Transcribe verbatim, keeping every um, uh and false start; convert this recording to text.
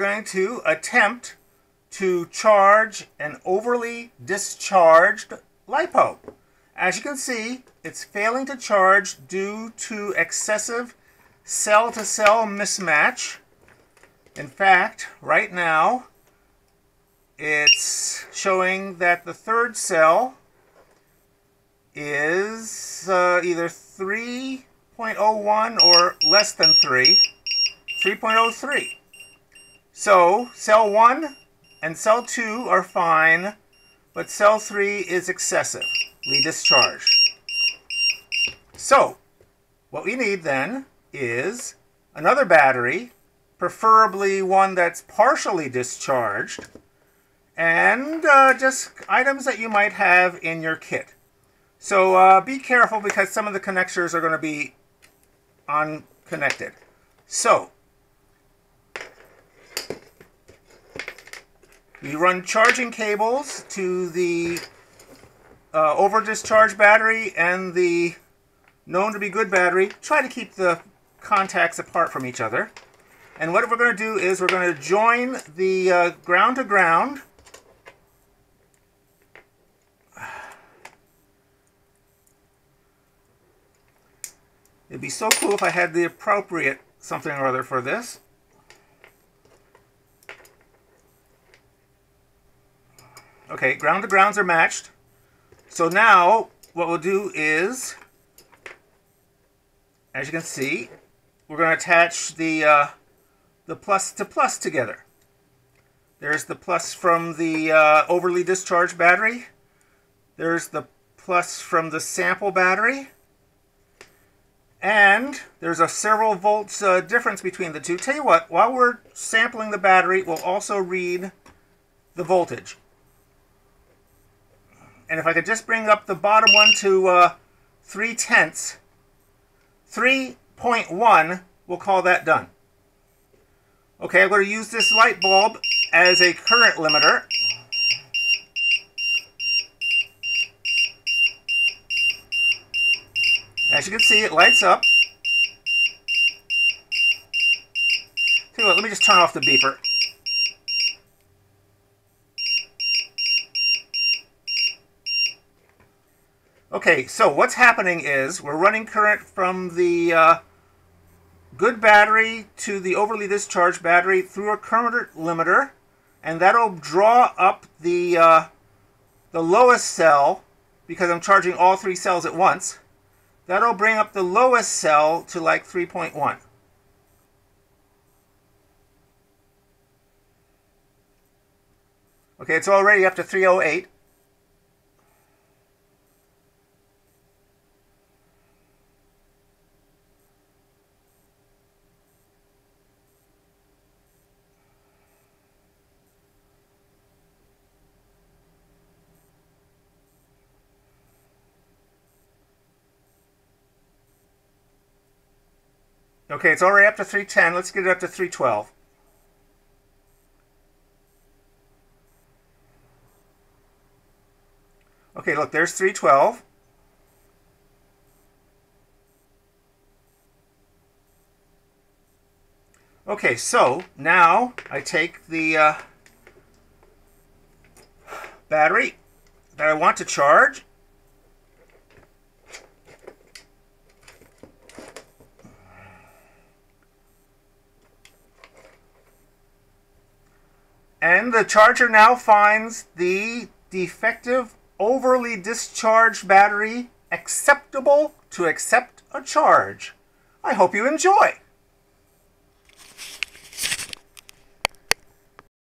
going to attempt to charge an overly discharged LiPo. As you can see, it's failing to charge due to excessive cell-to-cell mismatch. In fact, right now, it's showing that the third cell is uh, either three point oh one or less than three, three point oh three. So cell one and cell two are fine, but cell three is excessively discharged. So what we need then is another battery, preferably one that's partially discharged, and uh, just items that you might have in your kit. So uh, be careful, because some of the connectors are going to be unconnected. So we run charging cables to the uh, over-discharge battery and the known-to-be-good battery. Try to keep the contacts apart from each other. And what we're going to do is we're going to join the ground-to-ground uh, It'd be so cool if I had the appropriate something or other for this. Okay, ground to grounds are matched. So now what we'll do is, as you can see, we're going to attach the uh, the plus to plus together. There's the plus from the uh, overly discharged battery. There's the plus from the sample battery. And there's a several volts uh, difference between the two. Tell you what, while we're sampling the battery, we'll also read the voltage. And if I could just bring up the bottom one to uh, three tenths, three point one, we'll call that done. Okay, I'm going to use this light bulb as a current limiter. As you can see, it lights up. Tell you what, let me just turn off the beeper. Okay, so what's happening is we're running current from the uh, good battery to the overly discharged battery through a current limiter, and that'll draw up the, uh, the lowest cell, because I'm charging all three cells at once. That'll bring up the lowest cell to like three point one. Okay, it's already up to three oh eight. Okay, it's already up to three ten. Let's get it up to three twelve. Okay, look, there's three twelve. Okay, so now I take the uh, battery that I want to charge. And the charger now finds the defective, overly discharged battery acceptable to accept a charge. I hope you enjoy.